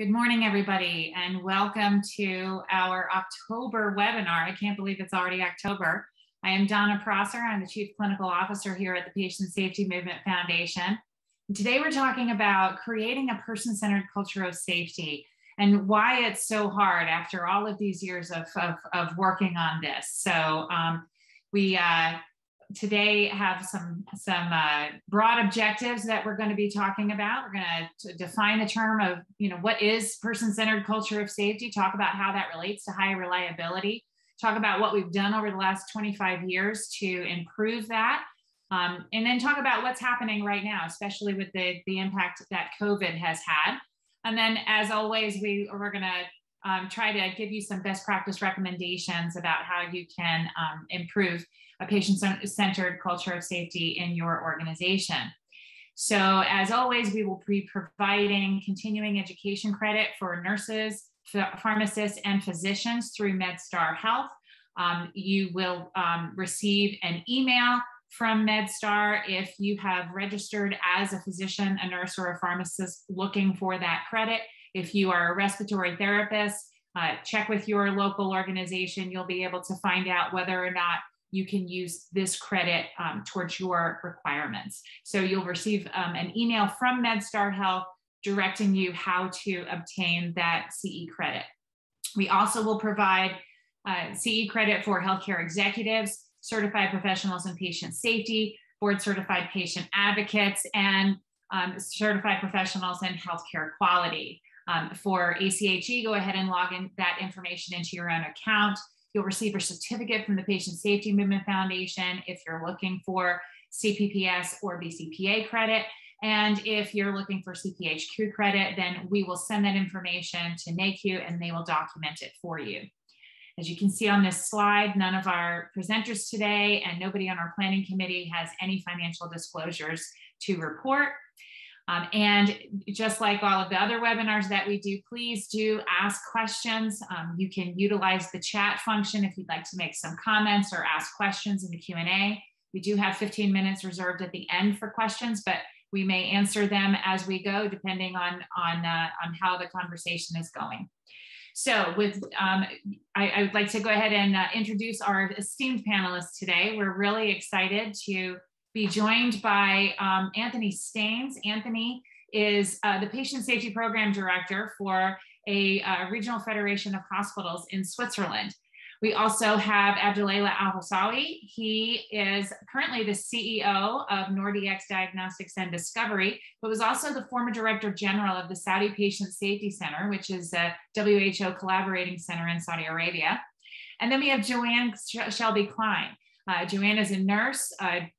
Good morning, everybody, and welcome to our October webinar. I can't believe it's already October. I am Donna Prosser. I'm the Chief Clinical Officer here at the Patient Safety Movement Foundation. Today, we're talking about creating a person-centered culture of safety and why it's so hard after all of these years of working on this. So we today have some broad objectives that we're going to be talking about. We're going to define the term of, what is person-centered culture of safety, talk about how that relates to high reliability, talk about what we've done over the last 25 years to improve that, and then talk about what's happening right now, especially with the impact that COVID has had. And then, as always, we're going to try to give you some best practice recommendations about how you can improve a patient-centered culture of safety in your organization. So, as always, we will be providing continuing education credit for nurses, pharmacists, and physicians through MedStar Health. You will receive an email from MedStar if you have registered as a physician, a nurse, or a pharmacist looking for that credit. If you are a respiratory therapist, check with your local organization. You'll be able to find out whether or not you can use this credit towards your requirements. So you'll receive an email from MedStar Health directing you how to obtain that CE credit. We also will provide CE credit for healthcare executives, certified professionals in patient safety, board certified patient advocates, and certified professionals in healthcare quality. For ACHE, go ahead and log in that information into your own account. You'll receive a certificate from the Patient Safety Movement Foundation if you're looking for CPPS or BCPA credit. And if you're looking for CPHQ credit, then we will send that information to NAHQ and they will document it for you. As you can see on this slide, none of our presenters today and nobody on our planning committee has any financial disclosures to report. And just like all of the other webinars that we do, please do ask questions. You can utilize the chat function if you'd like to make some comments or ask questions in the Q&A. We do have 15 minutes reserved at the end for questions, but we may answer them as we go, depending on how the conversation is going. So with, I would like to go ahead and introduce our esteemed panelists today. We're really excited to be joined by Anthony Staines. Anthony is the Patient Safety Program Director for a regional federation of hospitals in Switzerland. We also have Abdulelah Alhawsawi. He is currently the CEO of NoorDx Diagnostics and Discovery, but was also the former Director General of the Saudi Patient Safety Center, which is a WHO collaborating center in Saudi Arabia. And then we have Joanne Shelby-Klein. Joanne is a nurse, a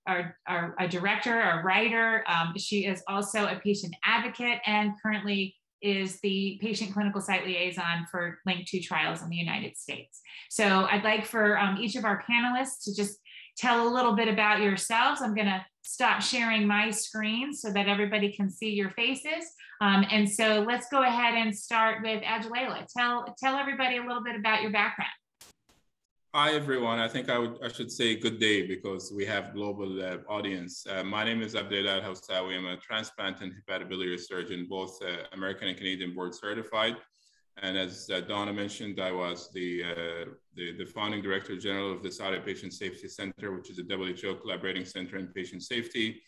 director, a writer. She is also a patient advocate and currently is the patient clinical site liaison for Link2Trials in the United States. So I'd like for each of our panelists to just tell a little bit about yourselves. I'm gonna stop sharing my screen so that everybody can see your faces. And so let's go ahead and start with Abdulelah. Tell everybody a little bit about your background. Hi, everyone. I think I should say good day because we have global audience. My name is Abdulelah Alhawsawi. I'm a transplant and hepatobiliary surgeon, both American and Canadian board certified. And as Donna mentioned, I was the founding director general of the Saudi Patient Safety Center, which is a WHO collaborating center in patient safety.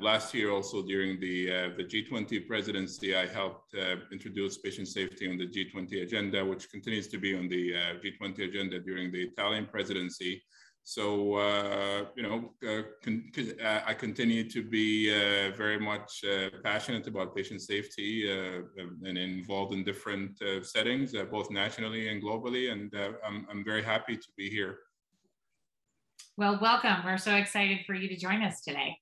Last year, also during the G20 presidency, I helped introduce patient safety on the G20 agenda, which continues to be on the G20 agenda during the Italian presidency. So, I continue to be very much passionate about patient safety and involved in different settings, both nationally and globally. And I'm very happy to be here. Well, welcome. We're so excited for you to join us today.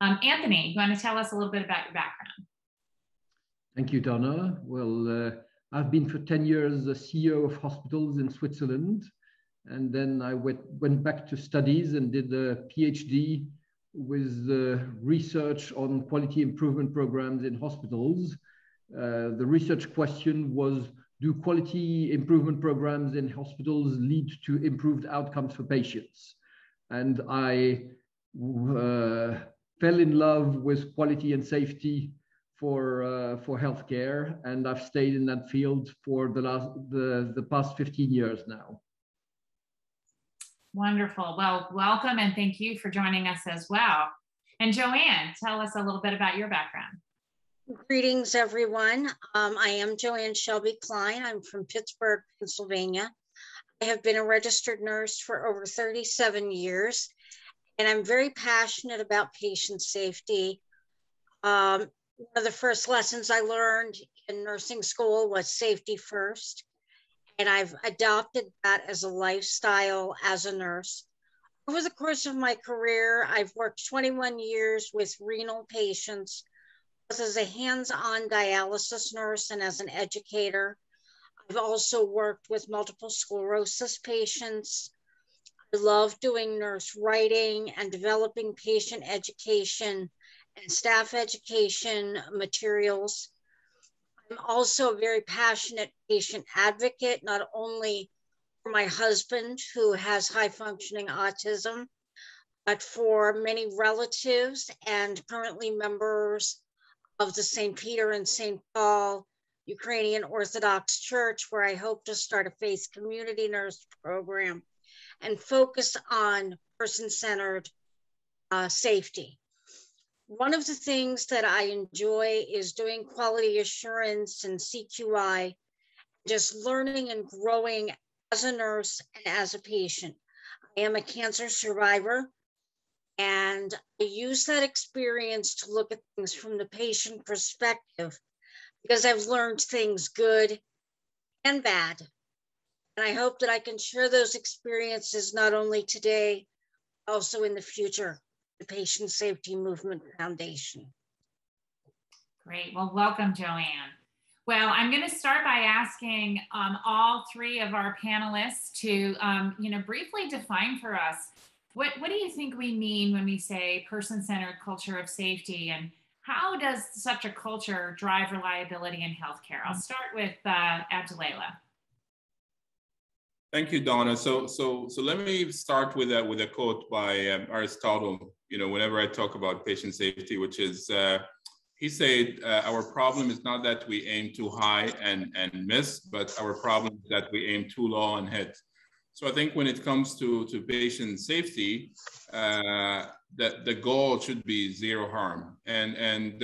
Anthony, you want to tell us a little bit about your background? Thank you, Donna. Well, I've been for 10 years the CEO of hospitals in Switzerland. And then I went back to studies and did a PhD with research on quality improvement programs in hospitals. The research question was, do quality improvement programs in hospitals lead to improved outcomes for patients? And I fell in love with quality and safety for healthcare, and I've stayed in that field for the past 15 years now. Wonderful. Well, welcome, and thank you for joining us as well. And Joanne, tell us a little bit about your background. Greetings, everyone. I am Joanne Shelby-Klein. I'm from Pittsburgh, Pennsylvania. I have been a registered nurse for over 37 years, and I'm very passionate about patient safety. One of the first lessons I learned in nursing school was safety first, and I've adopted that as a lifestyle as a nurse. Over the course of my career, I've worked 21 years with renal patients, both as a hands-on dialysis nurse and as an educator. I've also worked with multiple sclerosis patients. I love doing nurse writing and developing patient education and staff education materials. I'm also a very passionate patient advocate, not only for my husband who has high functioning autism, but for many relatives and currently members of the St. Peter and St. Paul Ukrainian Orthodox Church, where I hope to start a faith community nurse program and focus on person-centered safety. One of the things that I enjoy is doing quality assurance and CQI, just learning and growing as a nurse and as a patient. I am a cancer survivor, and I use that experience to look at things from the patient perspective, because I've learned things good and bad. And I hope that I can share those experiences not only today, also in the future. The Patient Safety Movement Foundation. Great. Well, welcome, Joanne. Well, I'm going to start by asking all three of our panelists to, briefly define for us what do you think we mean when we say person-centered culture of safety, and how does such a culture drive reliability in healthcare? I'll start with Abdulelah. Thank you, Donna. So let me start with a quote by Aristotle. You know, whenever I talk about patient safety, which is, he said, our problem is not that we aim too high and miss, but our problem is that we aim too low and hit. So I think when it comes to patient safety, that the goal should be zero harm. And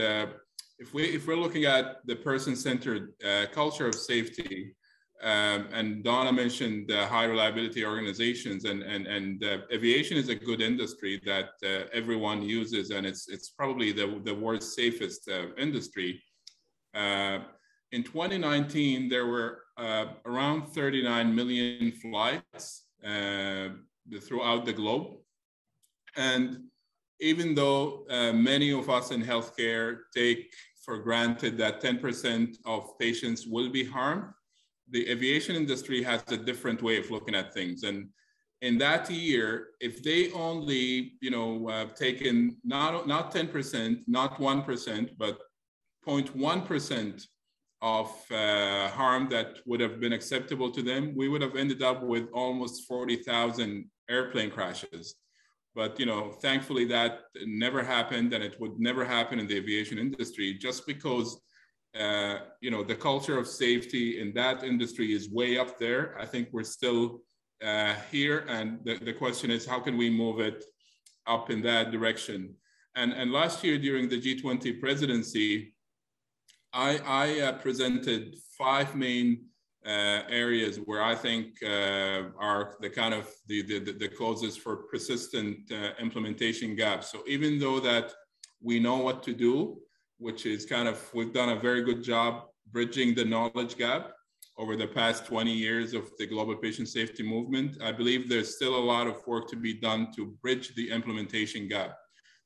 if we're looking at the person-centered culture of safety. And Donna mentioned high reliability organizations, and aviation is a good industry that everyone uses, and it's probably the world's safest industry. In 2019, there were around 39 million flights throughout the globe. And even though many of us in healthcare take for granted that 10% of patients will be harmed, the aviation industry has a different way of looking at things. And in that year, if they only, taken not 10%, not 1%, but 0.1% of harm that would have been acceptable to them, we would have ended up with almost 40,000 airplane crashes. But, thankfully that never happened, and it would never happen in the aviation industry, just because the culture of safety in that industry is way up there. I think we're still here, and the question is, how can we move it up in that direction? And last year during the G20 presidency, I presented five main areas where I think are the kind of the causes for persistent implementation gaps. So even though that we know what to do, which is kind of, we've done a very good job bridging the knowledge gap over the past 20 years of the global patient safety movement. I believe there's still a lot of work to be done to bridge the implementation gap.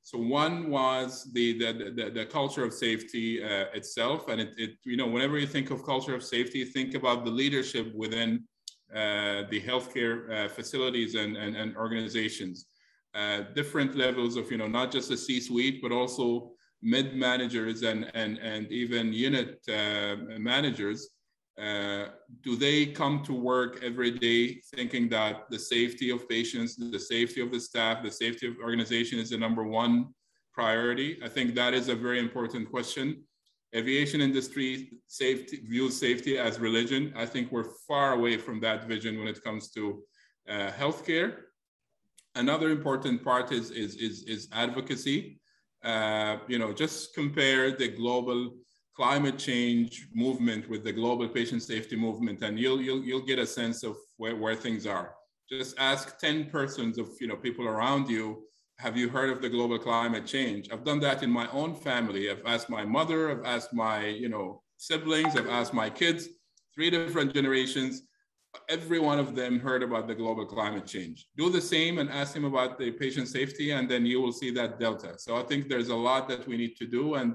So one was the culture of safety itself. And whenever you think of culture of safety, think about the leadership within the healthcare facilities and organizations. Different levels of, not just the C-suite, but also mid managers and even unit managers. Do they come to work every day thinking that the safety of patients, the safety of the staff, the safety of the organization is the number one priority? I think that is a very important question. Aviation industry views safety as religion. I think we're far away from that vision when it comes to healthcare. Another important part is advocacy. You know, just compare the global climate change movement with the global patient safety movement, and you'll get a sense of where things are. Just ask 10 persons of people around you, have you heard of the global climate change? I've done that in my own family. I've asked my mother, I've asked my siblings, I've asked my kids, 3 different generations. Every one of them heard about the global climate change. Do the same and ask them about the patient safety, and then you will see that delta. So I think there's a lot that we need to do, and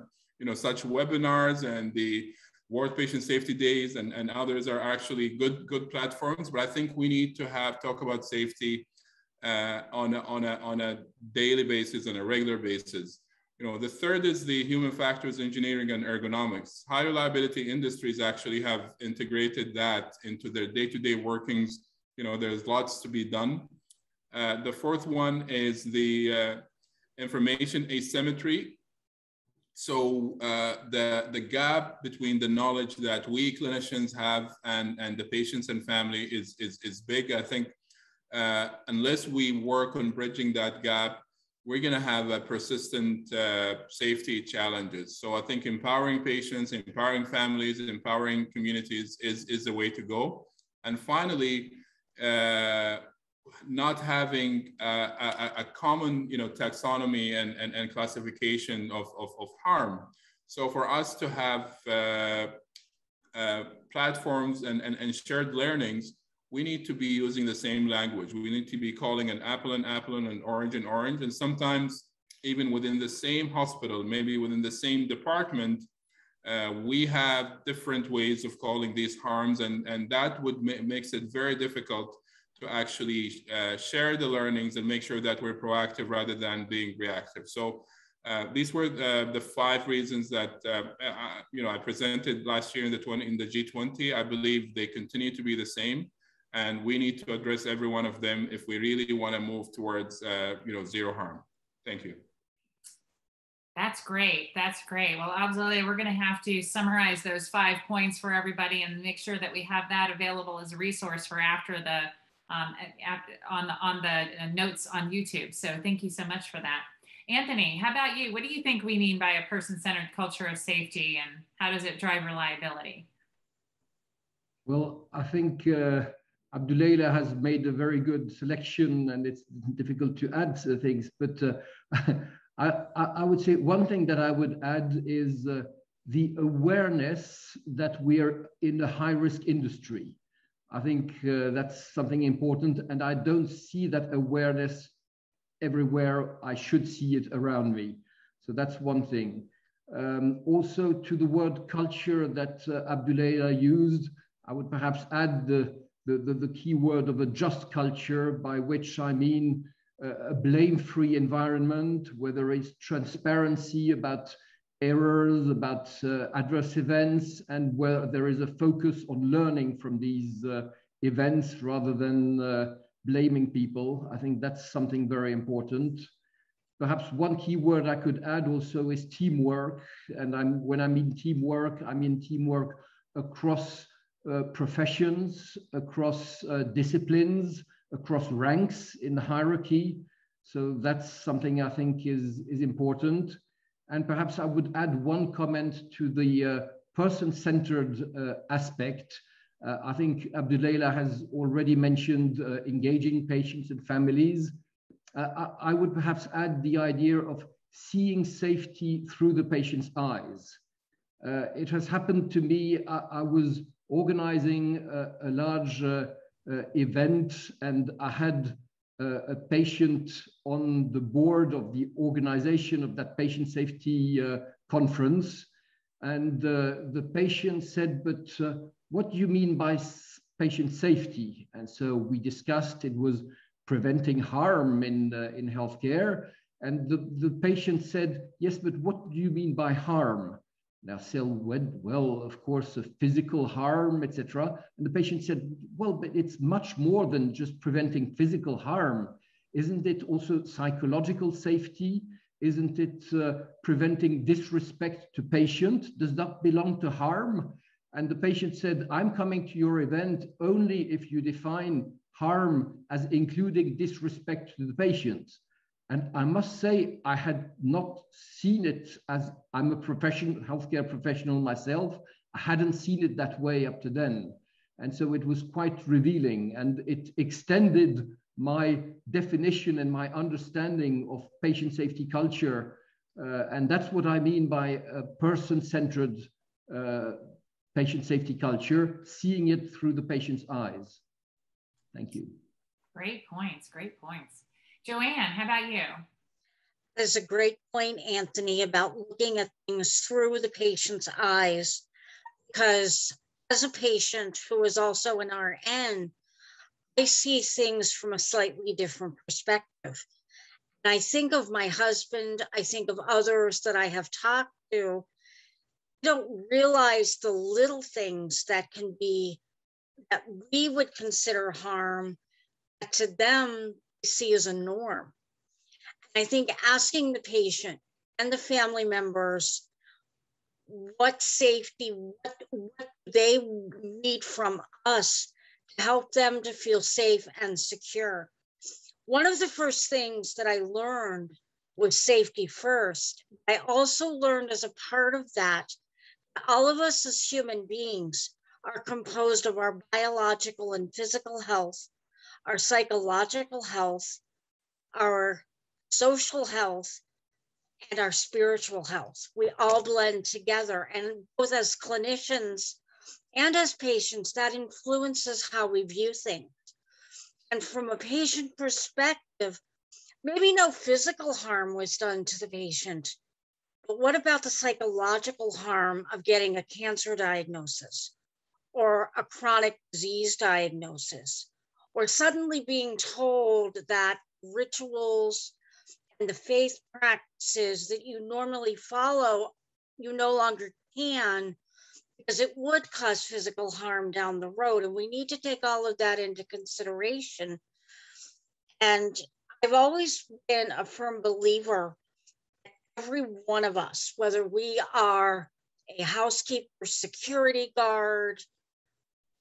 such webinars and the World Patient Safety Days and others are actually good platforms, but I think we need to talk about safety on a daily basis, on a regular basis. The third is the human factors engineering and ergonomics. High reliability industries actually have integrated that into their day-to-day workings. There's lots to be done. The fourth one is the information asymmetry. So the gap between the knowledge that we clinicians have and the patients and family is big. I think unless we work on bridging that gap, we're gonna have a persistent safety challenges. So I think empowering patients, empowering families, empowering communities is the way to go. And finally, not having a common taxonomy and classification of harm. So for us to have platforms and shared learnings, we need to be using the same language. We need to be calling an apple and an orange. And sometimes even within the same hospital, maybe within the same department, we have different ways of calling these harms. And that makes it very difficult to actually share the learnings and make sure that we're proactive rather than being reactive. So these were the 5 reasons that I presented last year in the G20. I believe they continue to be the same, and we need to address every one of them if we really want to move towards zero harm. Thank you. That's great. That's great. Well, Abdulelah, we're going to have to summarize those 5 points for everybody and make sure that we have that available as a resource for after the. On the notes on YouTube. So thank you so much for that. Anthony, how about you? What do you think we mean by a person-centered culture of safety, and how does it drive reliability? Well, I think Abdulelah has made a very good selection, and it's difficult to add things, but I would say one thing that I would add is the awareness that we are in a high-risk industry. I think that's something important, and I don't see that awareness everywhere. I should see it around me. So that's one thing. Also to the word culture that Abdulelah used, I would perhaps add the key word of a just culture, by which I mean a blame-free environment, whether it's transparency about errors, about adverse events, and where there is a focus on learning from these events rather than blaming people. I think that's something very important. Perhaps one key word I could add also is teamwork. And when I mean teamwork, I mean teamwork across professions, across disciplines, across ranks in the hierarchy. So that's something I think is important. And perhaps I would add one comment to the person-centered aspect. I think Abdulelah has already mentioned engaging patients and families. I would perhaps add the idea of seeing safety through the patient's eyes. It has happened to me. I was organizing a large event, and I had a patient on the board of the organization of that patient safety conference. And the patient said, but what do you mean by patient safety? And so we discussed, it was preventing harm in healthcare. And the patient said, yes, but what do you mean by harm? Now, Sel went, well, of course, physical harm, etc. And the patient said, well, but it's much more than just preventing physical harm. Isn't it also psychological safety? Isn't it preventing disrespect to patient? Does that belong to harm? And the patient said, I'm coming to your event only if you define harm as including disrespect to the patient. And I must say, I had not seen it as, I'm a professional, healthcare professional myself. I hadn't seen it that way up to then. And so it was quite revealing, and it extended my definition and my understanding of patient safety culture. And that's what I mean by a person-centered patient safety culture, seeing it through the patient's eyes. Thank you. Great points, great points. Joanne, how about you? There's a great point, Anthony, about looking at things through the patient's eyes, because as a patient who is also an RN, I see things from a slightly different perspective. And I think of my husband, I think of others that I have talked to, I don't realize the little things that can be, that we would consider harm, that to them they see as a norm. And I think asking the patient and the family members what safety, what they need from us to help them to feel safe and secure. One of the first things that I learned was safety first. I also learned as a part of that, all of us as human beings are composed of our biological and physical health, our psychological health, our social health, and our spiritual health. We all blend together, and both as clinicians and as patients, that influences how we view things. And from a patient perspective, maybe no physical harm was done to the patient, but what about the psychological harm of getting a cancer diagnosis or a chronic disease diagnosis, or suddenly being told that rituals and the faith practices that you normally follow, you no longer can, because it would cause physical harm down the road. And we need to take all of that into consideration. And I've always been a firm believer that every one of us, whether we are a housekeeper, security guard,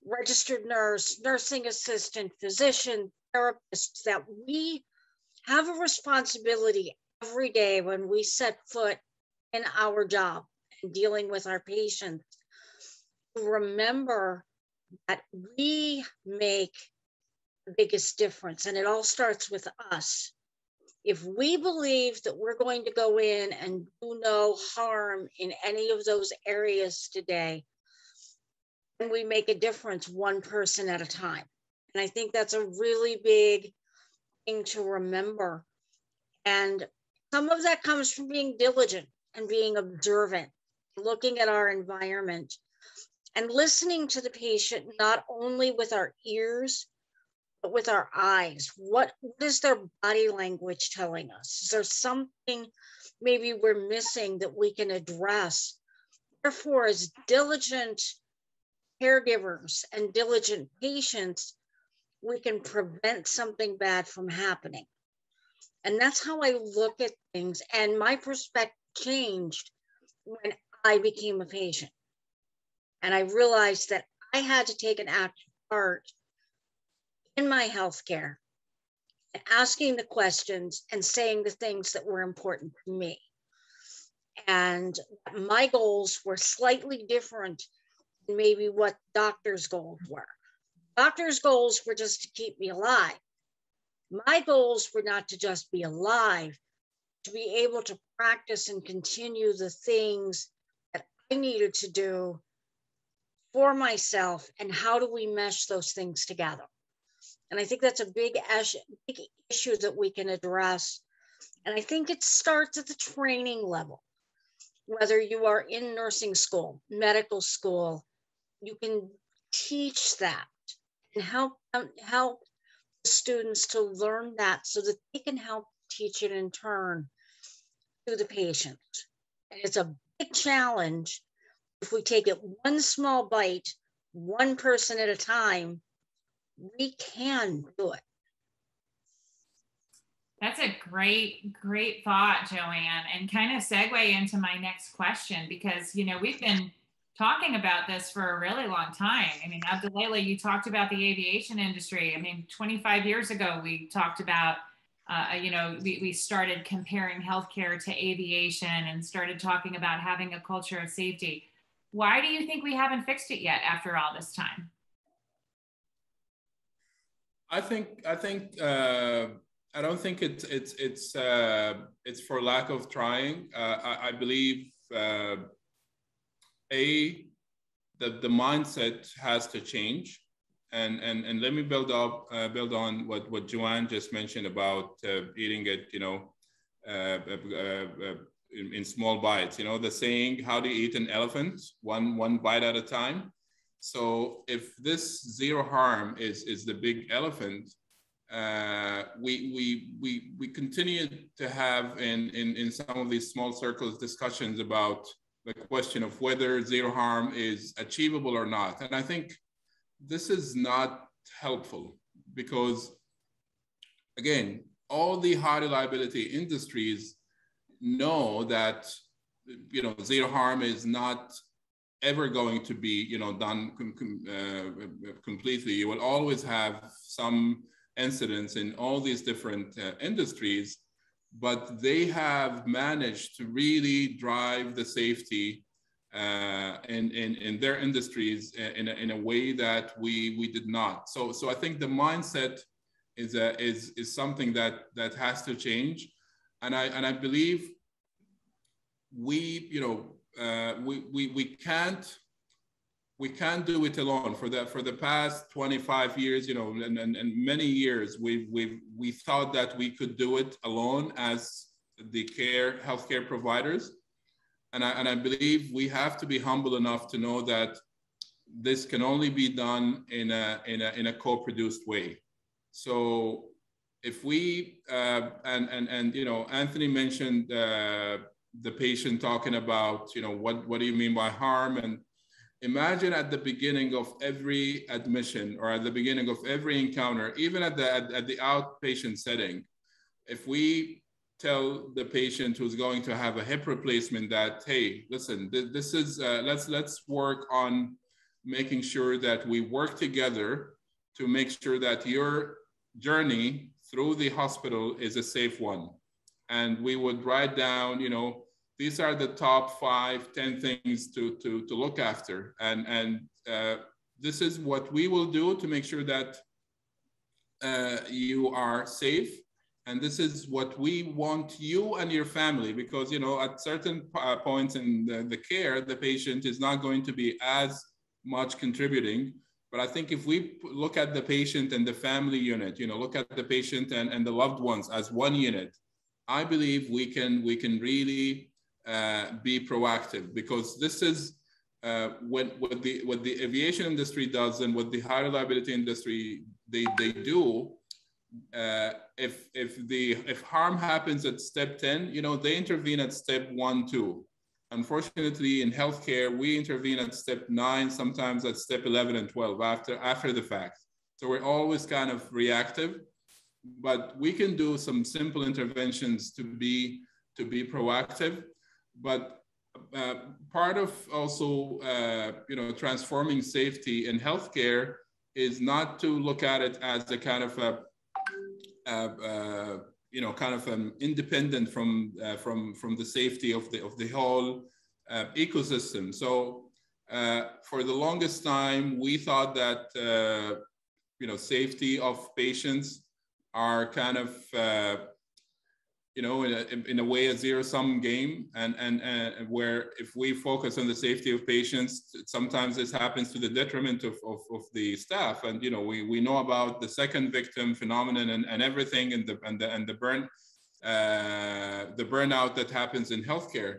registered nurse, nursing assistant, physician, therapist, that we have a responsibility every day when we set foot in our job and dealing with our patients. Remember that we make the biggest difference, and it all starts with us. If we believe that we're going to go in and do no harm in any of those areas today, then we make a difference one person at a time. And I think that's a really big thing to remember. And some of that comes from being diligent and being observant, looking at our environment and listening to the patient, not only with our ears, but with our eyes. What is their body language telling us? Is there something maybe we're missing that we can address? Therefore, as diligent caregivers and diligent patients, we can prevent something bad from happening. And that's how I look at things. And my perspective changed when I became a patient. And I realized that I had to take an active part in my healthcare, asking the questions and saying the things that were important to me. And my goals were slightly different than maybe what doctors' goals were. Doctors' goals were just to keep me alive. My goals were not to just be alive, to be able to practice and continue the things that I needed to do for myself, and how do we mesh those things together? And I think that's a big issue that we can address. And I think it starts at the training level. Whether you are in nursing school, medical school, you can teach that and help the students to learn that so that they can help teach it in turn to the patient. And it's a big challenge. If we take it one small bite, one person at a time, we can do it. That's a great, great thought, Joanne, and kind of segue into my next question, because, you know, we've been talking about this for a really long time. I mean, Abdulelah, you talked about the aviation industry. I mean, 25 years ago, we talked about, you know, we started comparing healthcare to aviation and started talking about having a culture of safety. Why do you think we haven't fixed it yet after all this time? I don't think it's for lack of trying. I believe the mindset has to change, and let me build on what Joanne just mentioned about eating it, you know, in small bites. You know, the saying, "How do you eat an elephant? One bite at a time." So if this zero harm is the big elephant, we continue to have in some of these small circles discussions about the question of whether zero harm is achievable or not. And I think this is not helpful because, again, all the high reliability industries know that, you know, zero harm is not ever going to be, you know, done completely. You will always have some incidents in all these different industries, but they have managed to really drive the safety in their industries in a way that we did not. So I think the mindset is something that has to change, and I believe we can't do it alone. For the past 25 years, you know, and many years, we thought that we could do it alone as the healthcare providers, and I believe we have to be humble enough to know that this can only be done in a co-produced way. So if we and you know, Anthony mentioned the patient talking about, you know, what do you mean by harm. And imagine at the beginning of every admission or at the beginning of every encounter, even at the outpatient setting, if we tell the patient who's going to have a hip replacement that, hey, listen, this is, let's work on making sure that we work together to make sure that your journey through the hospital is a safe one. And we would write down, you know, these are the top 5, 10 things to look after. And this is what we will do to make sure that you are safe. And this is what we want you and your family, because, you know, at certain points in the care, the patient is not going to be as much contributing. But I think if we look at the patient and the family unit, you know, look at the patient and the loved ones as one unit, I believe we can really be proactive, because this is what the aviation industry does and what the high reliability industry they do. If harm happens at step 10, you know, they intervene at step 1, 2. Unfortunately, in healthcare, we intervene at step 9, sometimes at step 11 and 12 after the fact. So we're always kind of reactive, but we can do some simple interventions to be proactive. But part of also, you know, transforming safety in healthcare is not to look at it as a kind of a you know, kind of an independent from the safety of the whole ecosystem. So for the longest time, we thought that you know, safety of patients are kind of, you know, in a way a zero-sum game, and where if we focus on the safety of patients, sometimes this happens to the detriment of the staff. And, you know, we know about the second victim phenomenon and everything, and the burnout that happens in healthcare.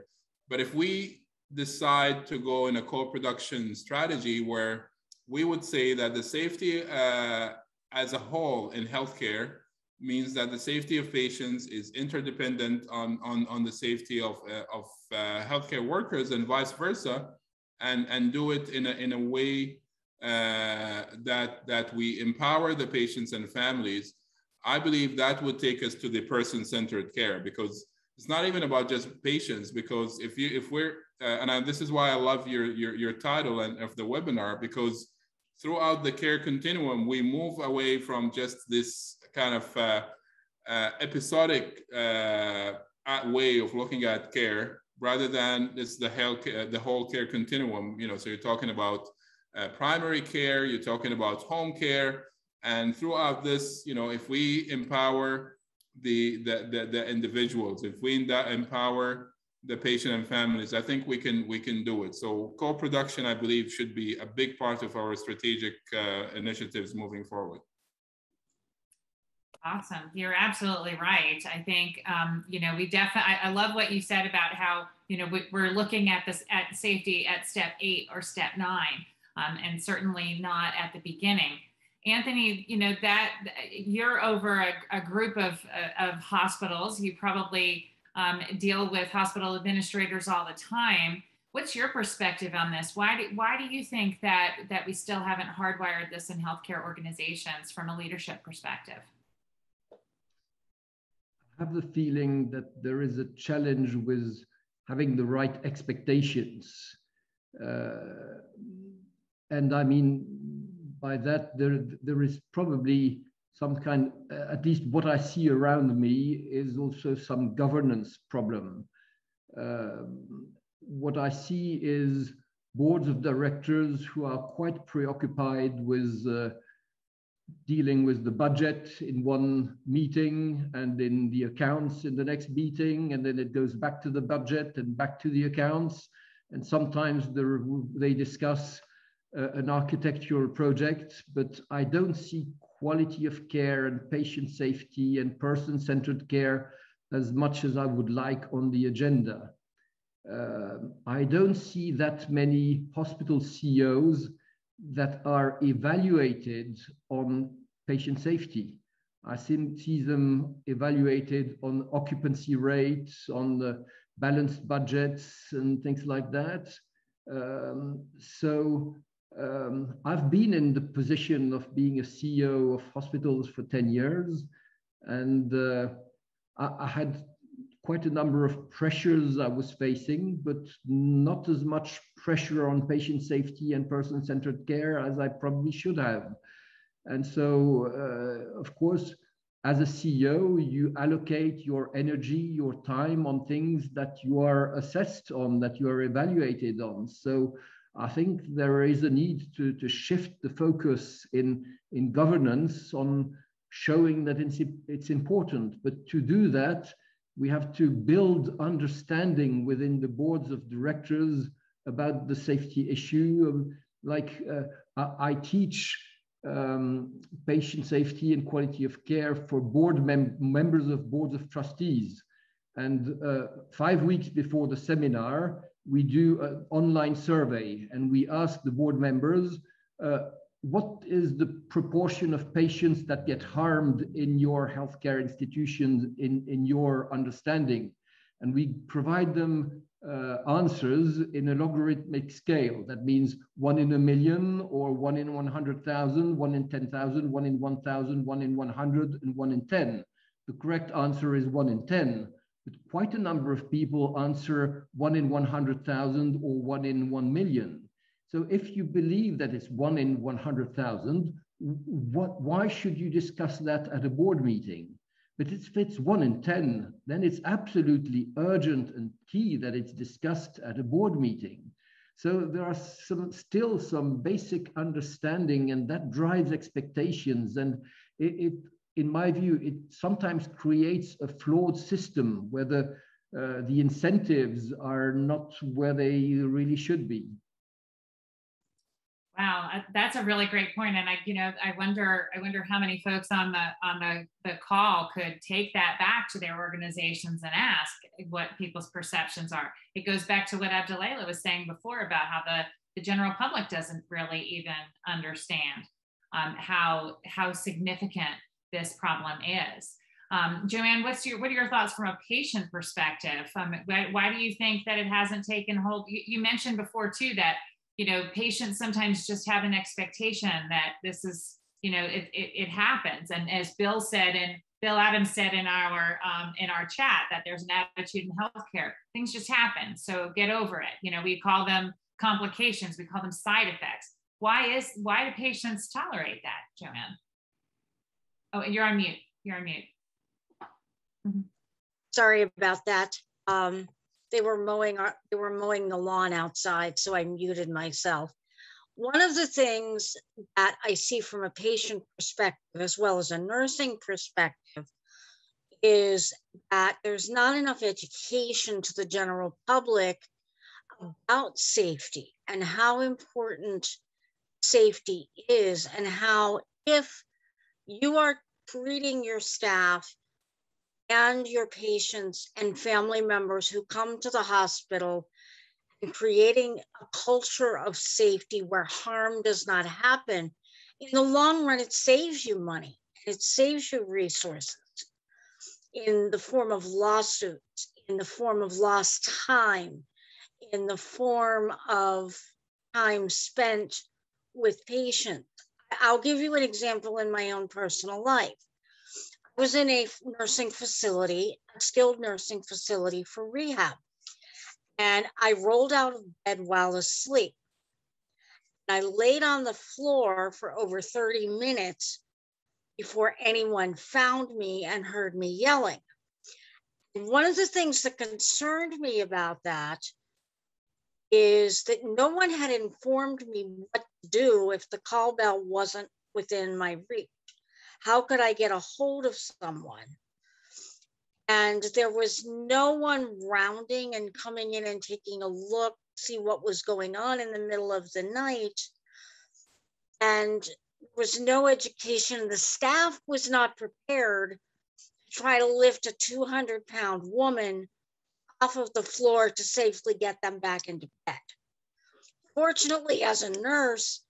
But if we decide to go in a co-production strategy where we would say that the safety as a whole in healthcare means that the safety of patients is interdependent on the safety of healthcare workers and vice versa, and do it in a way that we empower the patients and families. I believe that would take us to the person-centered care, because it's not even about just patients, because this is why I love your title and of the webinar, because throughout the care continuum, we move away from just this kind of episodic way of looking at care, rather than it's the whole care continuum. You know, so you're talking about primary care, you're talking about home care, and throughout this, you know, if we empower the individuals, if we empower the patient and families, I think we can do it. So co-production, I believe, should be a big part of our strategic initiatives moving forward. Awesome. You're absolutely right. I think, you know, we definitely, I love what you said about how, you know, we're looking at this at safety at step 8 or step 9, and certainly not at the beginning. Anthony, you know, that you're over a group of hospitals, you probably deal with hospital administrators all the time. What's your perspective on this? Why do you think that we still haven't hardwired this in healthcare organizations from a leadership perspective? I have the feeling that there is a challenge with having the right expectations. And I mean, by that, there is probably some kind, at least what I see around me, is also some governance problem. What I see is boards of directors who are quite preoccupied with dealing with the budget in one meeting and in the accounts in the next meeting, and then it goes back to the budget and back to the accounts. And sometimes they discuss an architectural project, but I don't see quality of care and patient safety and person-centered care as much as I would like on the agenda. I don't see that many hospital CEOs that are evaluated on patient safety. I see them evaluated on occupancy rates, on the balanced budgets and things like that. I've been in the position of being a CEO of hospitals for 10 years, and I had quite a number of pressures I was facing, but not as much pressure on patient safety and person-centered care as I probably should have. And so, of course, as a CEO, you allocate your energy, your time on things that you are assessed on, that you are evaluated on. So I think there is a need to shift the focus in governance on showing that it's important. But to do that, we have to build understanding within the boards of directors about the safety issue. Like I teach patient safety and quality of care for board members of boards of trustees. And 5 weeks before the seminar, we do an online survey, and we ask the board members, what is the proportion of patients that get harmed in your healthcare institutions in your understanding? And we provide them answers in a logarithmic scale. That means 1 in 1,000,000, or 1 in 100,000, 1 in 10,000, 1 in 1,000, 1 in 100, and 1 in 10. The correct answer is 1 in 10. But quite a number of people answer 1 in 100,000 or 1 in 1,000,000. So if you believe that it's 1 in 100,000, why should you discuss that at a board meeting? But if it's 1 in 10, then it's absolutely urgent and key that it's discussed at a board meeting. So there are still some basic understanding, and that drives expectations. And it in my view, it sometimes creates a flawed system where the incentives are not where they really should be. Wow, that's a really great point, and I wonder how many folks on the call could take that back to their organizations and ask what people's perceptions are. It goes back to what Abdulelah was saying before about how the general public doesn't really even understand how significant this problem is. Joanne, what are your thoughts from a patient perspective? Why do you think that it hasn't taken hold? You mentioned before too that, you know, patients sometimes just have an expectation that this is you know, it happens. And as Bill said, and Bill Adams said in our chat, that there's an attitude in healthcare. Things just happen. So get over it. You know, we call them complications. We call them side effects. Why do patients tolerate that, Joanne? Oh, you're on mute. You're on mute. Mm-hmm. Sorry about that. They were mowing the lawn outside, so I muted myself. One of the things that I see from a patient perspective, as well as a nursing perspective, is that there's not enough education to the general public about safety and how important safety is, and how if you are treating your staff and your patients and family members who come to the hospital, and creating a culture of safety where harm does not happen, in the long run, it saves you money. It saves you resources in the form of lawsuits, in the form of lost time, in the form of time spent with patients. I'll give you an example in my own personal life. I was in a nursing facility, a skilled nursing facility for rehab, and I rolled out of bed while asleep. I laid on the floor for over 30 minutes before anyone found me and heard me yelling. And one of the things that concerned me about that is that no one had informed me what to do if the call bell wasn't within my reach. How could I get a hold of someone? And there was no one rounding and coming in and taking a look, see what was going on in the middle of the night. And there was no education. The staff was not prepared to try to lift a 200-pound woman off of the floor to safely get them back into bed. Fortunately, as a nurse,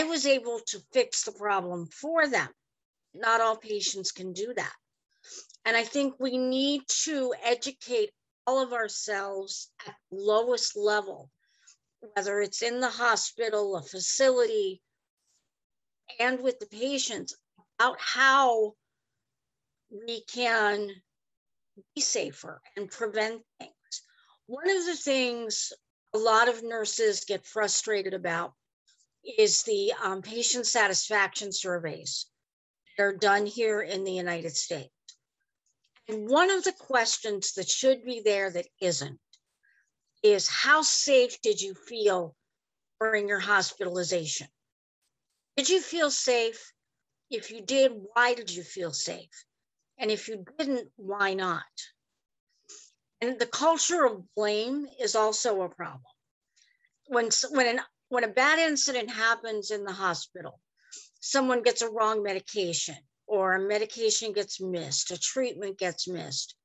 I was able to fix the problem for them. Not all patients can do that. And I think we need to educate all of ourselves at the lowest level, whether it's in the hospital, a facility, and with the patients, about how we can be safer and prevent things. One of the things a lot of nurses get frustrated about is the patient satisfaction surveys that are done here in the United States. And one of the questions that should be there that isn't is, how safe did you feel during your hospitalization? Did you feel safe? If you did, why did you feel safe? And if you didn't, why not? And the culture of blame is also a problem. When a bad incident happens in the hospital, someone gets a wrong medication, or a medication gets missed, a treatment gets missed,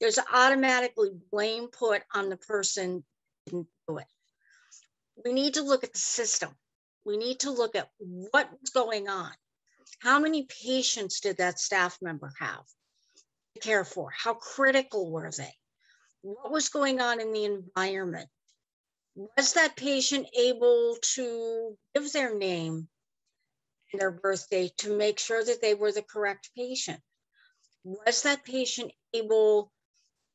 there's automatically blame put on the person who didn't do it. We need to look at the system. We need to look at what was going on. How many patients did that staff member have to care for? How critical were they? What was going on in the environment? Was that patient able to give their name, their birthday, to make sure that they were the correct patient? Was that patient able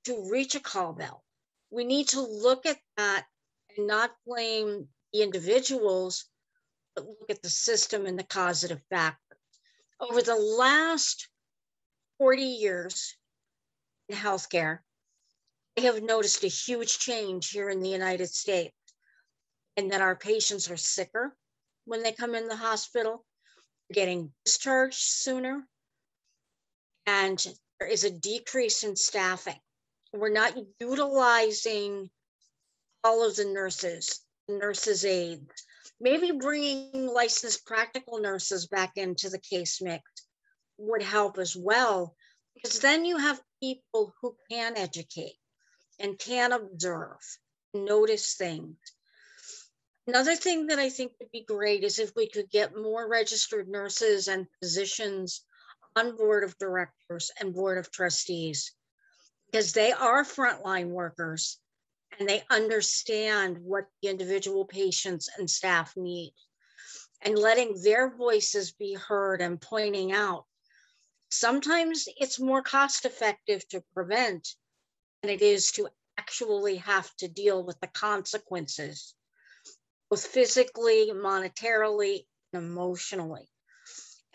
to reach a call bell? We need to look at that and not blame the individuals, but look at the system and the causative factor. Over the last 40 years in healthcare, I have noticed a huge change here in the United States, and that our patients are sicker when they come in the hospital, getting discharged sooner, and there is a decrease in staffing. We're not utilizing all of the nurses, nurses' aides, maybe bringing licensed practical nurses back into the case mix would help as well, because then you have people who can educate and can observe, notice things. Another thing that I think would be great is if we could get more registered nurses and physicians on board of directors and board of trustees, because they are frontline workers and they understand what the individual patients and staff need. and letting their voices be heard and pointing out. Sometimes it's more cost effective to prevent than it is to actually have to deal with the consequences, both physically, monetarily, and emotionally.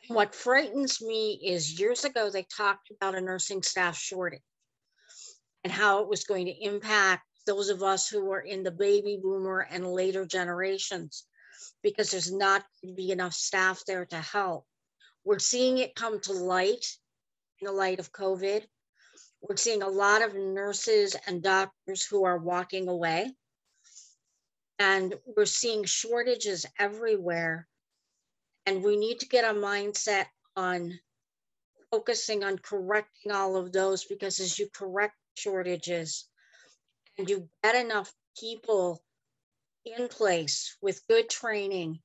And what frightens me is years ago, they talked about a nursing staff shortage and how it was going to impact those of us who were in the baby boomer and later generations, because there's not going to be enough staff there to help. We're seeing it come to light in the light of COVID. We're seeing a lot of nurses and doctors who are walking away. And we're seeing shortages everywhere. And we need to get a mindset on focusing on correcting all of those, because as you correct shortages and you get enough people in place with good training,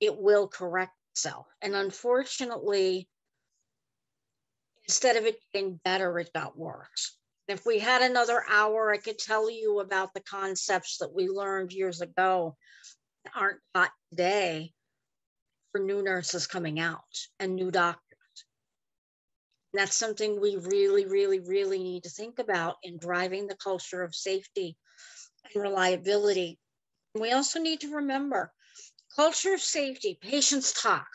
it will correct itself. And unfortunately, instead of it getting better, it got worse. If we had another hour, I could tell you about the concepts that we learned years ago that aren't taught today for new nurses coming out and new doctors. And that's something we really, really, really need to think about in driving the culture of safety and reliability. And we also need to remember, culture of safety, patients talk.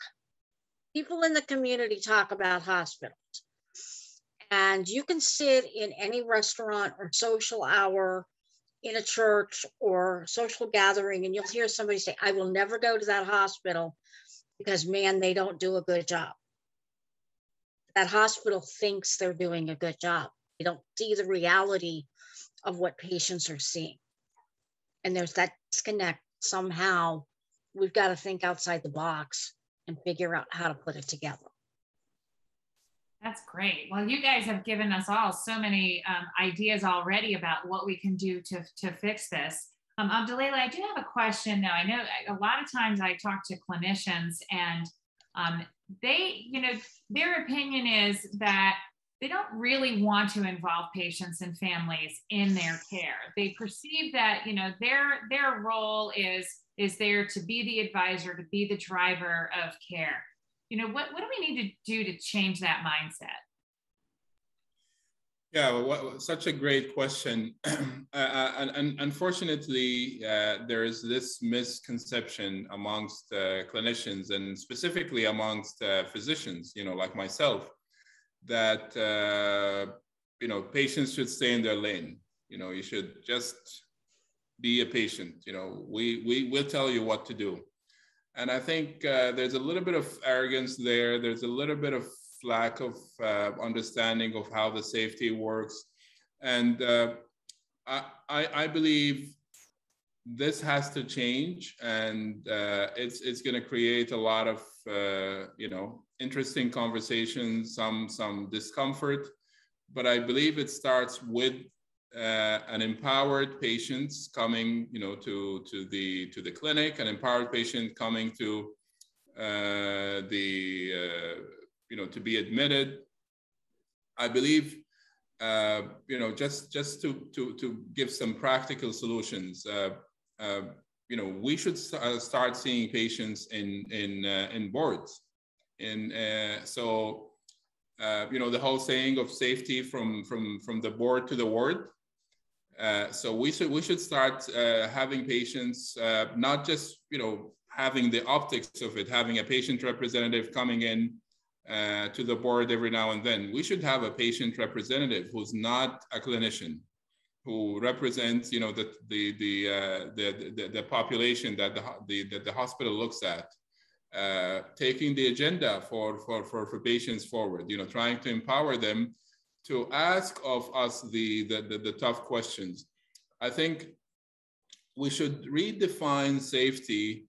People in the community talk about hospitals. And you can sit in any restaurant or social hour in a church or social gathering, and you'll hear somebody say, I will never go to that hospital because, man, they don't do a good job. That hospital thinks they're doing a good job. They don't see the reality of what patients are seeing. And there's that disconnect. Somehow we've got to think outside the box and figure out how to put it together. That's great. Well, you guys have given us all so many ideas already about what we can do to fix this. Abdulelah, I do have a question though. I know a lot of times I talk to clinicians and they, you know, their opinion is that they don't really want to involve patients and families in their care. They perceive that, you know, their role is there to be the advisor, to be the driver of care. You know, what do we need to do to change that mindset? Yeah, well, such a great question. And unfortunately, there is this misconception amongst clinicians and specifically amongst physicians, you know, like myself, that, you know, patients should stay in their lane. You know, you should just be a patient. You know, we'll tell you what to do. And I think there's a little bit of arrogance there. There's a little bit of lack of understanding of how the safety works. And I believe this has to change, and it's going to create a lot of, you know, interesting conversations, some discomfort. But I believe it starts with an empowered patients coming, you know, to the clinic, an empowered patient coming to you know, to be admitted. I believe, you know, just to give some practical solutions. You know, we should start seeing patients in boards. So you know, the whole saying of safety from the board to the ward. So we should start having patients, not just, you know, having the optics of it, having a patient representative coming in to the board every now and then. We should have a patient representative who's not a clinician, who represents, you know, the population that the hospital looks at, taking the agenda for patients forward, you know, trying to empower them to ask of us the tough questions. I think we should redefine safety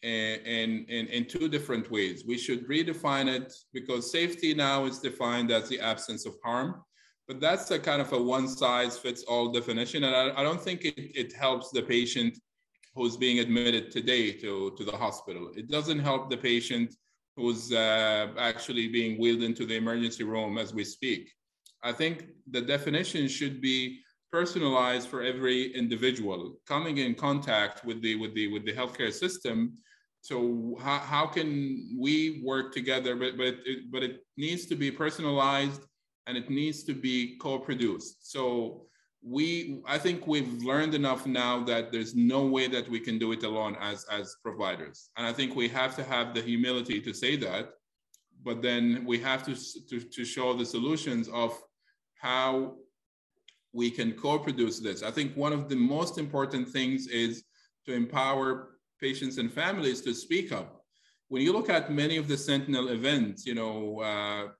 in two different ways. We should redefine it, because safety now is defined as the absence of harm, but that's a kind of a one-size-fits-all definition, and I don't think it helps the patient who's being admitted today to the hospital. It doesn't help the patient who's actually being wheeled into the emergency room as we speak. I think the definition should be personalized for every individual coming in contact with the healthcare system, So how can we work together? But it needs to be personalized and it needs to be co-produced. So I think we've learned enough now that there's no way that we can do it alone as providers. And I think we have to have the humility to say that, but then we have to show the solutions of how we can co-produce this. I think one of the most important things is to empower patients and families to speak up. When you look at many of the Sentinel events, you know,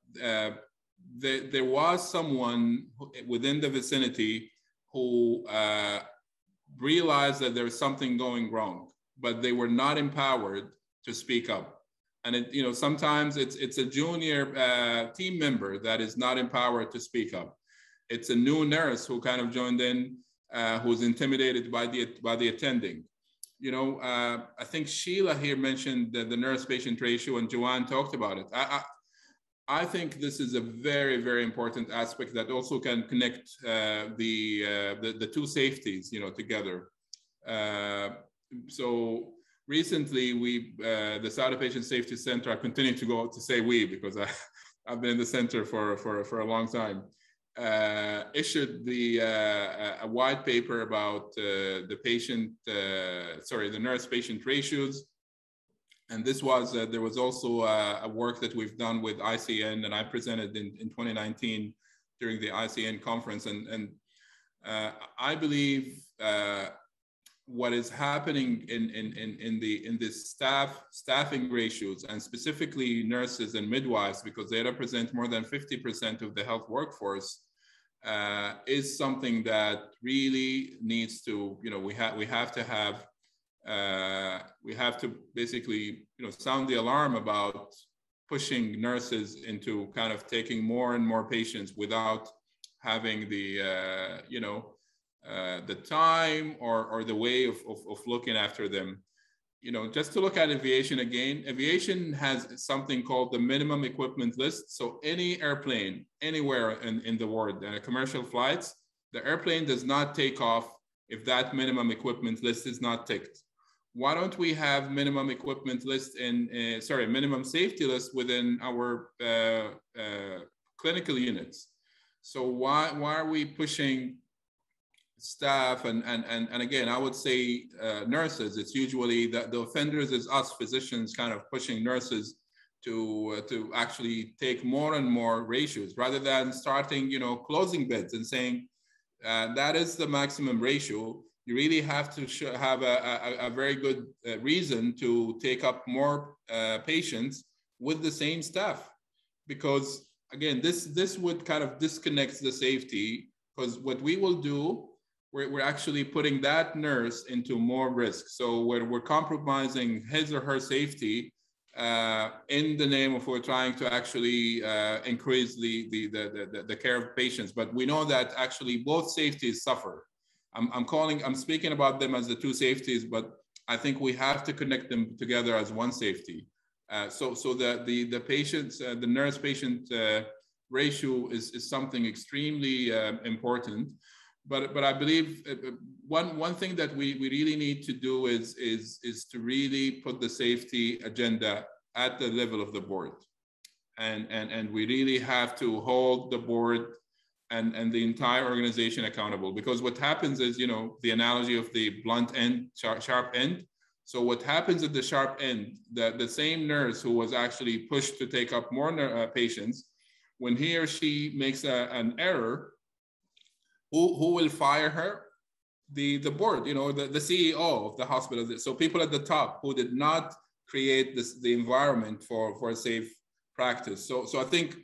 there was someone within the vicinity who realized that there was something going wrong, but they were not empowered to speak up. And it, you know, sometimes it's a junior team member that is not empowered to speak up. It's a new nurse who kind of joined in, who's intimidated by the attending. You know, I think Sheila here mentioned the nurse-patient ratio, and Joanne talked about it. I think this is a very, very important aspect that also can connect the two safeties, you know, together. So recently, the Saudi Patient Safety Center, I continue to go to say we because I've been in the center for a long time, issued a white paper about the nurse-patient ratios. And this was, there was also a work that we've done with ICN, and I presented in 2019 during the ICN conference. And I believe what is happening in the staffing ratios, and specifically nurses and midwives, because they represent more than 50% of the health workforce, is something that really needs to, you know, we have to basically, you know, sound the alarm about pushing nurses into kind of taking more and more patients without having the time or the way of looking after them. You know, just to look at aviation again, aviation has something called the minimum equipment list. So any airplane anywhere in the world, commercial flights, the airplane does not take off if that minimum equipment list is not ticked. Why don't we have minimum safety list within our clinical units? So why are we pushing staff and again, I would say nurses? It's usually the offenders is us physicians kind of pushing nurses to actually take more and more ratios rather than starting, you know, closing beds and saying that is the maximum ratio. You really have to have a very good reason to take up more patients with the same staff, because again, this would kind of disconnect the safety, because what we will do, we're actually putting that nurse into more risk. So we're compromising his or her safety in the name of we're trying to actually increase the care of patients. But we know that actually both safeties suffer. I'm speaking about them as the two safeties, but I think we have to connect them together as one safety. So the patients, the nurse-patient ratio is something extremely important. But I believe one thing that we really need to do is to really put the safety agenda at the level of the board, and we really have to hold the board and the entire organization accountable, because what happens is, you know, the analogy of the blunt end, sharp end. So what happens at the sharp end, the same nurse who was actually pushed to take up more patients, when he or she makes an error, who will fire her? The board, you know, the CEO of the hospital. So people at the top who did not create the environment for a safe practice. So I think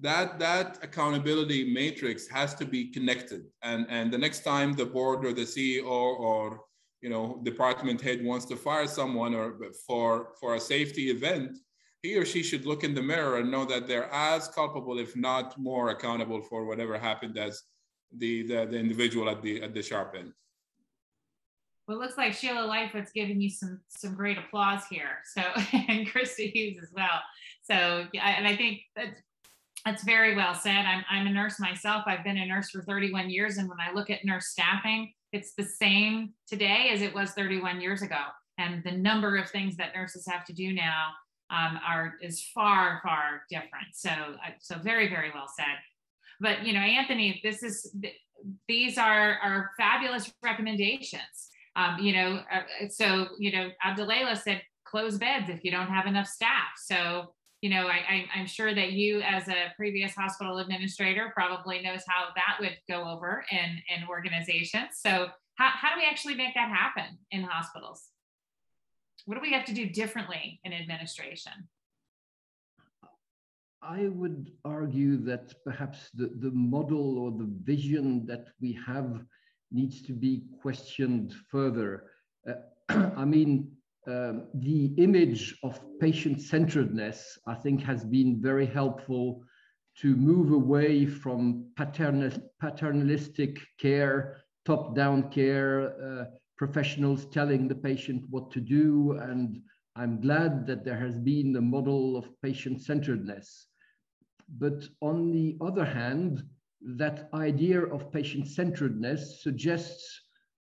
that accountability matrix has to be connected. And the next time the board or the CEO or, you know, department head wants to fire someone or for a safety event, he or she should look in the mirror and know that they're as culpable, if not more accountable, for whatever happened as the individual at the sharp end. Well, it looks like Sheila Lightfoot's giving you some great applause here. So, and Krista Hughes as well. So, and I think that's very well said. I'm a nurse myself. I've been a nurse for 31 years. And when I look at nurse staffing, it's the same today as it was 31 years ago. and the number of things that nurses have to do now is far, far different. So, very, very well said. But, you know, Anthony, this is, these are fabulous recommendations. You know, so, you know, Abdulelah said, close beds if you don't have enough staff. So, you know, I'm sure that you as a previous hospital administrator probably knows how that would go over in organizations. So how do we actually make that happen in hospitals? What do we have to do differently in administration? I would argue that perhaps the model or the vision that we have needs to be questioned further. I mean, the image of patient-centeredness, I think, has been very helpful to move away from paternalistic care, top-down care, professionals telling the patient what to do. And I'm glad that there has been a model of patient-centeredness. But on the other hand, that idea of patient-centeredness suggests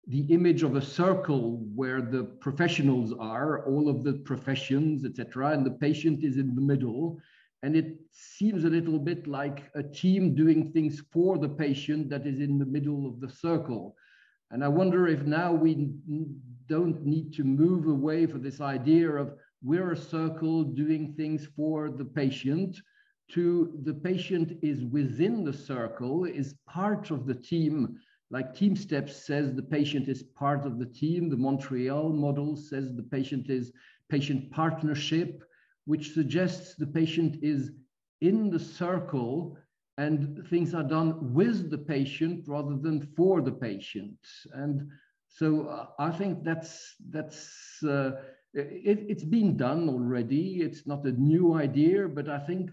the image of a circle where the professionals are, all of the professions, etc., and the patient is in the middle. And it seems a little bit like a team doing things for the patient that is in the middle of the circle. And I wonder if now we don't need to move away from this idea of we're a circle doing things for the patient to the patient is within the circle, is part of the team. Like TeamSTEPPS says, the patient is part of the team. The Montreal model says the patient is patient partnership, which suggests the patient is in the circle and things are done with the patient rather than for the patient. And so I think it's been done already. It's not a new idea, but I think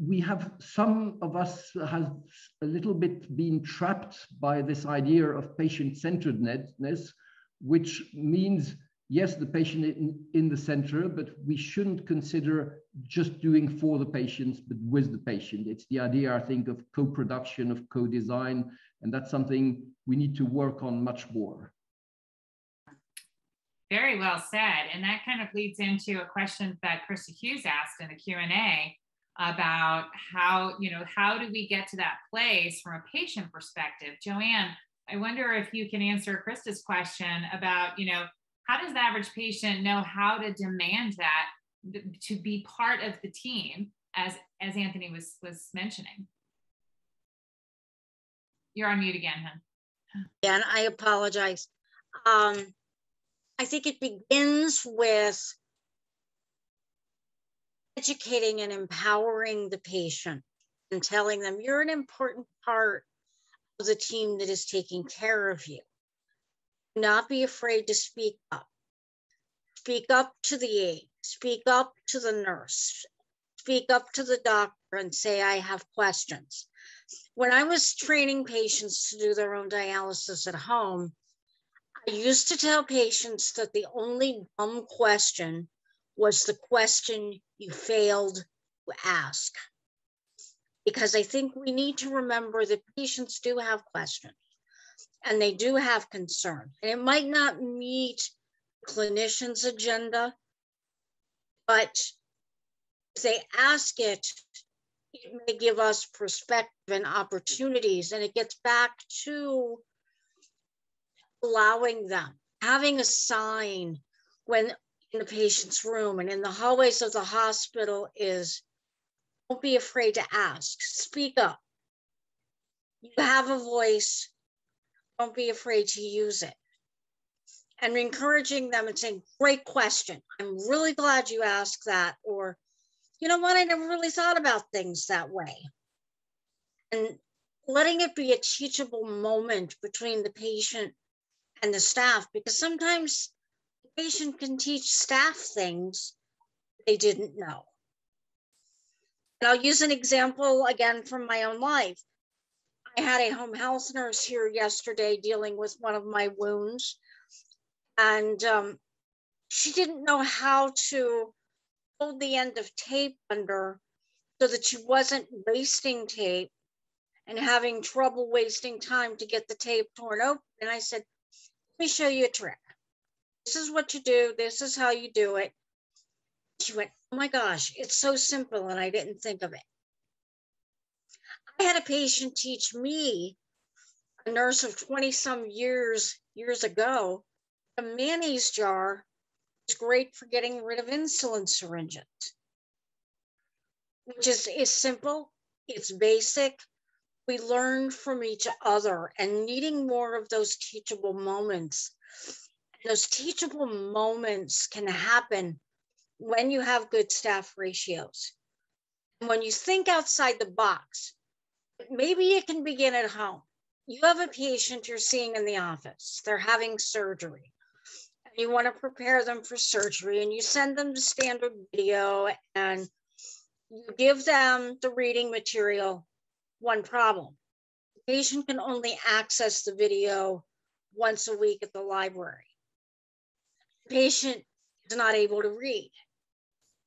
we have, some of us have a little bit been trapped by this idea of patient-centeredness, which means, yes, the patient in the center, but we shouldn't consider just doing for the patients, but with the patient. It's the idea, I think, of co-production, of co-design, and that's something we need to work on much more. Very well said. And that kind of leads into a question that Krista Hughes asked in the Q&A about how, you know, how do we get to that place from a patient perspective? Joanne, I wonder if you can answer Krista's question about, you know, how does the average patient know how to demand that to be part of the team, as Anthony was mentioning? You're on mute again, hon. Yeah, and I apologize. I think it begins with educating and empowering the patient and telling them you're an important part of the team that is taking care of you. Do not be afraid to speak up. Speak up to the aide, speak up to the nurse, speak up to the doctor and say, I have questions. When I was training patients to do their own dialysis at home, I used to tell patients that the only dumb question was the question you failed to ask. Because I think we need to remember that patients do have questions and they do have concerns. And it might not meet the clinician's agenda, but if they ask it, it may give us perspective and opportunities. And it gets back to allowing them, having a sign when in the patient's room and in the hallways of the hospital is, don't be afraid to ask, speak up. You have a voice, don't be afraid to use it. And encouraging them and saying, great question. I'm really glad you asked that. Or, you know what, I never really thought about things that way. And letting it be a teachable moment between the patient and the staff, because sometimes the patient can teach staff things they didn't know. And I'll use an example again from my own life. I had a home health nurse here yesterday dealing with one of my wounds, and she didn't know how to hold the end of tape under so that she wasn't wasting tape and having trouble wasting time to get the tape torn open. And I said, let me show you a trick. this is what you do, this is how you do it. She went, oh my gosh, it's so simple, and I didn't think of it. I had a patient teach me, a nurse of 20-some years ago, a mayonnaise jar is great for getting rid of insulin syringes, which is simple, it's basic. We learn from each other, and needing more of those teachable moments. And those teachable moments can happen when you have good staff ratios. And when you think outside the box, maybe it can begin at home. You have a patient you're seeing in the office, they're having surgery, and you want to prepare them for surgery, and you send them to standard video, and you give them the reading material. One problem, the patient can only access the video once a week at the library. The patient is not able to read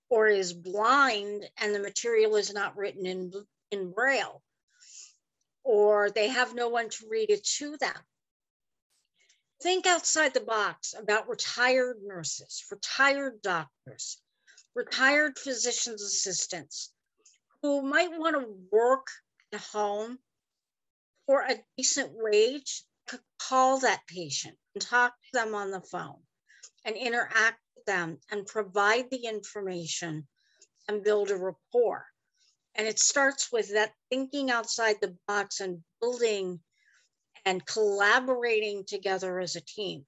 or is blind and the material is not written in Braille, or they have no one to read it to them. Think outside the box about retired nurses, retired doctors, retired physician's assistants who might want to work at home for a decent wage. Could call that patient and talk to them on the phone and interact with them and provide the information and build a rapport. And it starts with that thinking outside the box and building and collaborating together as a team.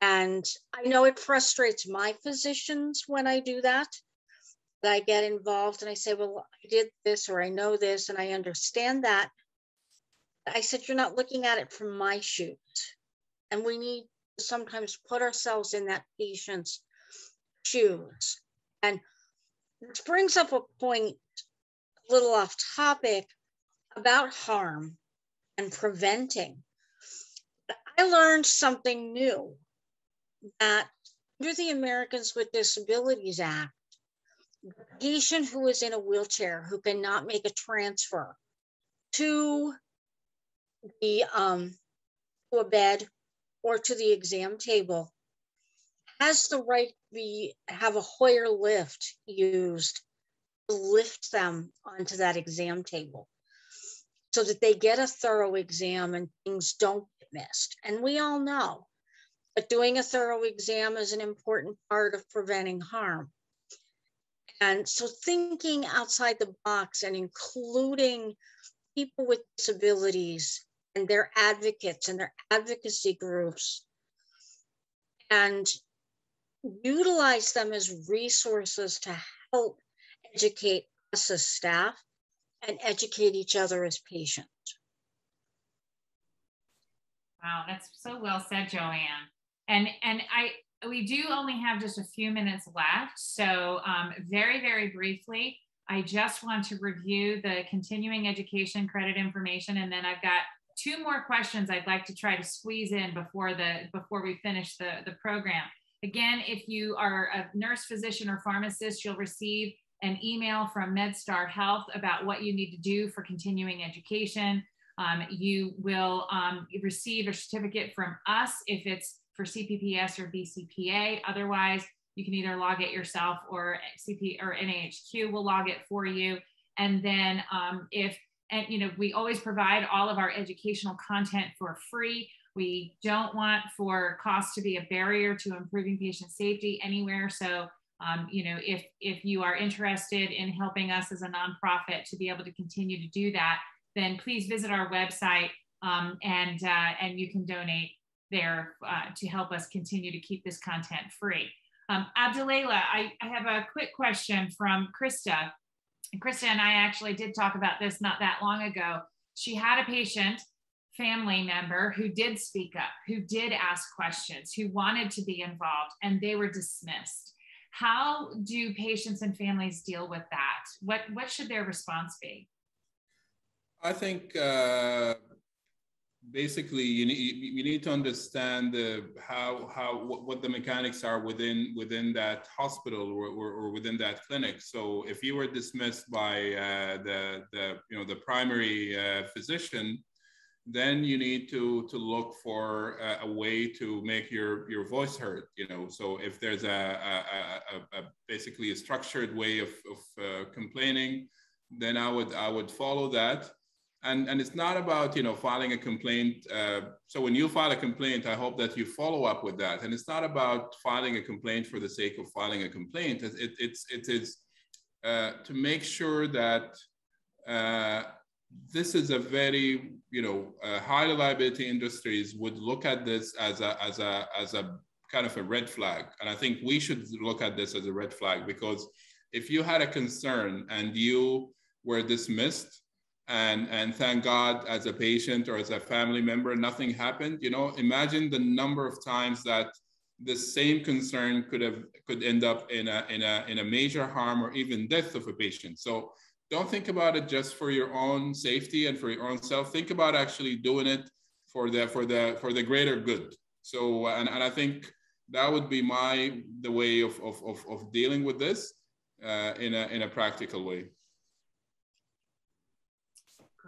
And I know it frustrates my physicians when I do that. I get involved and I say, well, I did this, or I know this, and I understand that. I said, you're not looking at it from my shoes. And we need to sometimes put ourselves in that patient's shoes. And this brings up a point a little off topic about harm and preventing. I learned something new, that under the Americans with Disabilities Act, the patient who is in a wheelchair, who cannot make a transfer to the to a bed or to the exam table, has the right to have a Hoyer lift used to lift them onto that exam table so that they get a thorough exam and things don't get missed. And we all know that doing a thorough exam is an important part of preventing harm. And so thinking outside the box and including people with disabilities and their advocates and their advocacy groups, and utilize them as resources to help educate us as staff and educate each other as patients. Wow, that's so well said, Joanne. We do only have just a few minutes left, so very, very briefly, I just want to review the continuing education credit information, and then I've got two more questions I'd like to try to squeeze in before we finish the program. Again, if you are a nurse, physician, or pharmacist, you'll receive an email from MedStar Health about what you need to do for continuing education. You will receive a certificate from us if it's for CPPS or BCPA. Otherwise, you can either log it yourself, or NAHQ will log it for you. And then we always provide all of our educational content for free. We don't want for cost to be a barrier to improving patient safety anywhere. So, if you are interested in helping us as a nonprofit to be able to continue to do that, then please visit our website and you can donate there to help us continue to keep this content free. Abdulelah, I have a quick question from Krista. Krista and I actually did talk about this not that long ago. She had a patient, family member, who did speak up, who did ask questions, who wanted to be involved, and they were dismissed. How do patients and families deal with that? What should their response be? I think, basically, you need to understand what the mechanics are within that hospital or within that clinic. So if you were dismissed by the primary physician, then you need to look for a way to make your voice heard, you know. So if there's basically a structured way of complaining, then I would follow that. And it's not about, you know, filing a complaint. So when you file a complaint, I hope that you follow up with that. And it's not about filing a complaint for the sake of filing a complaint. It is to make sure that this is a very, you know, high reliability industries would look at this as a kind of a red flag. And I think we should look at this as a red flag, because if you had a concern and you were dismissed, and thank God, as a patient or as a family member, nothing happened, you know, imagine the number of times that the same concern could end up in a major harm or even death of a patient. So don't think about it just for your own safety and for your own self. Think about actually doing it for the greater good. So and I think that would be the way of dealing with this in a practical way.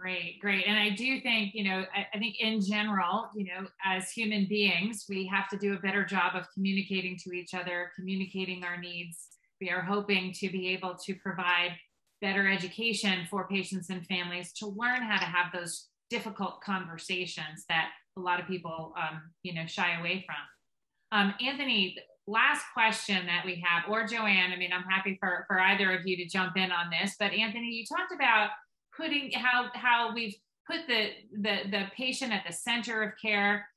Great, great. And I do think, you know, I think in general, you know, as human beings, we have to do a better job of communicating to each other, communicating our needs. We are hoping to be able to provide better education for patients and families to learn how to have those difficult conversations that a lot of people, you know, shy away from. Anthony, last question that we have, or Joanne, I mean, I'm happy for either of you to jump in on this, but Anthony, you talked about putting how we've put the patient at the center of care,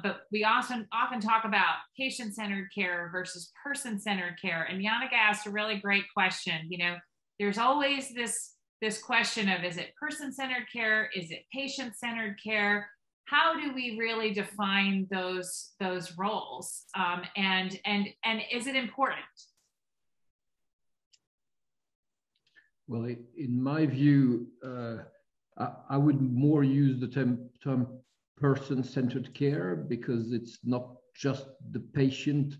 but we often talk about patient-centered care versus person-centered care. And Yannicka asked a really great question. You know, there's always this question of, is it person-centered care? Is it patient-centered care? How do we really define those roles? And is it important? Well, in my view, I would more use the term person-centered care, because it's not just the patient.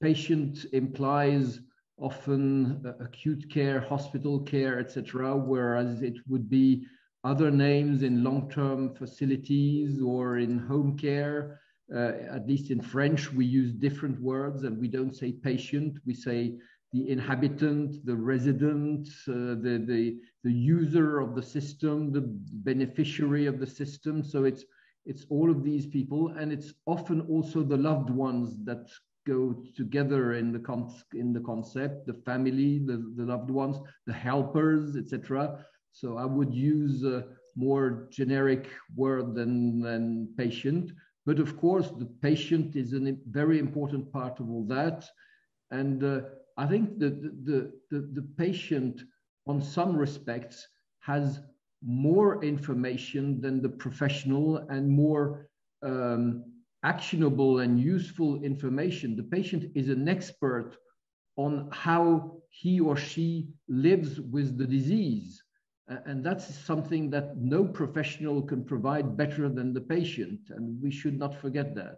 Patient implies often acute care, hospital care, etc., whereas it would be other names in long-term facilities or in home care. At least in French, we use different words, and we don't say patient, we say the inhabitant, the resident, the user of the system, the beneficiary of the system. So it's all of these people, and it's often also the loved ones that go together in the concept, the family, the loved ones, the helpers, etc. So I would use a more generic word than patient. But of course, the patient is a very important part of all that, and I think the patient, on some respects, has more information than the professional, and more actionable and useful information. The patient is an expert on how he or she lives with the disease. And that's something that no professional can provide better than the patient. And we should not forget that.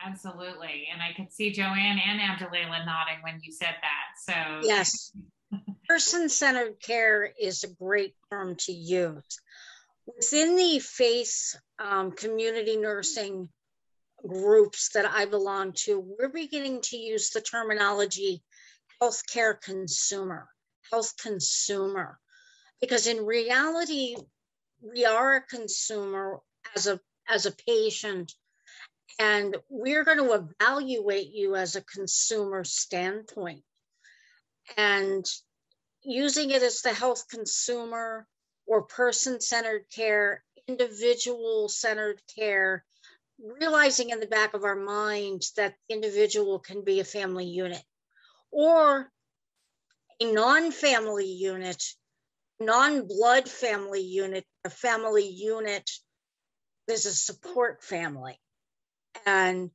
Absolutely. And I could see Joanne and Abdulelah nodding when you said that. So yes, person-centered care is a great term to use. Within the FACE community nursing groups that I belong to, we're beginning to use the terminology health consumer, because in reality, we are a consumer as a patient. And we're going to evaluate you as a consumer standpoint. And using it as the health consumer or person-centered care, individual-centered care, realizing in the back of our mind that the individual can be a family unit or a non-family unit, non-blood family unit, a family unit. There's a support family. And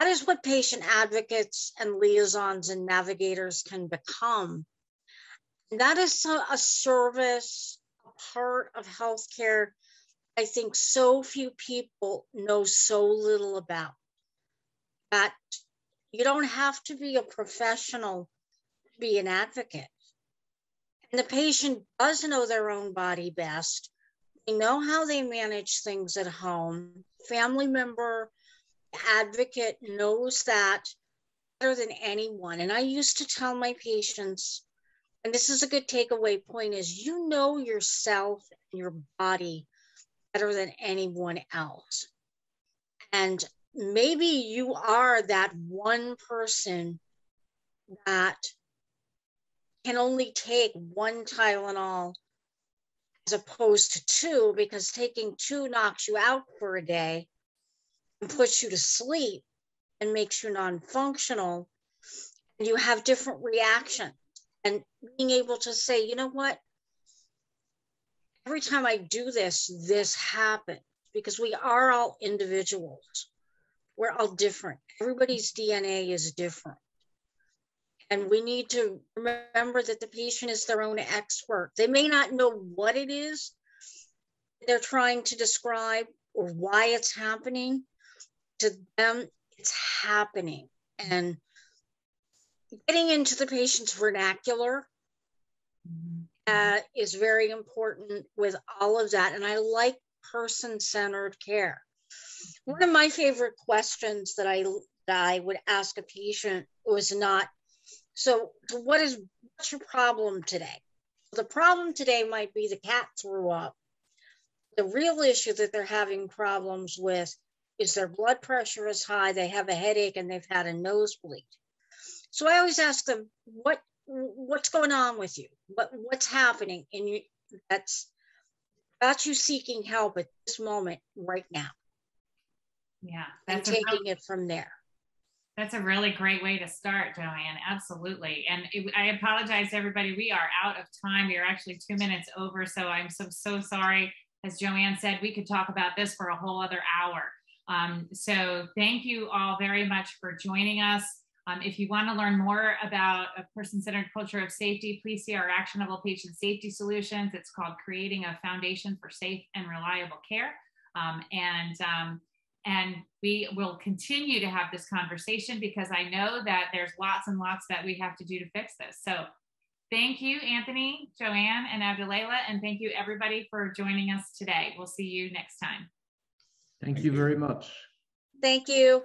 that is what patient advocates and liaisons and navigators can become. And that is a service, a part of healthcare I think so few people know so little about. That you don't have to be a professional to be an advocate. And the patient does know their own body best. They know how they manage things at home. Family member, advocate knows that better than anyone. And I used to tell my patients, and this is a good takeaway point, is you know yourself and your body better than anyone else. And maybe you are that one person that can only take one Tylenol as opposed to two, because taking two knocks you out for a day and puts you to sleep and makes you non-functional. And you have different reactions. And being able to say, you know what? Every time I do this, this happens, because we are all individuals. We're all different. Everybody's DNA is different. And we need to remember that the patient is their own expert. They may not know what it is they're trying to describe or why it's happening. To them, it's happening. And getting into the patient's vernacular is very important with all of that. And I like person-centered care. One of my favorite questions that I would ask a patient was not, so what's your problem today? The problem today might be the cat threw up. The real issue that they're having problems with is their blood pressure is high, they have a headache, and they've had a nosebleed. So I always ask them, what's going on with you? What's happening in you that's got you seeking help at this moment right now? Yeah. And taking it from there. That's a really great way to start, Joanne. Absolutely. And I apologize, everybody. We are out of time. We are actually 2 minutes over. So I'm so sorry. As Joanne said, we could talk about this for a whole other hour. So thank you all very much for joining us. If you want to learn more about a person-centered culture of safety, please see our actionable patient safety solutions. It's called Creating a Foundation for Safe and Reliable Care. And we will continue to have this conversation, because I know that there's lots and lots that we have to do to fix this. So thank you, Anthony, Joanne, and Abdulelah. And thank you, everybody, for joining us today. We'll see you next time. Thank you very much. Thank you.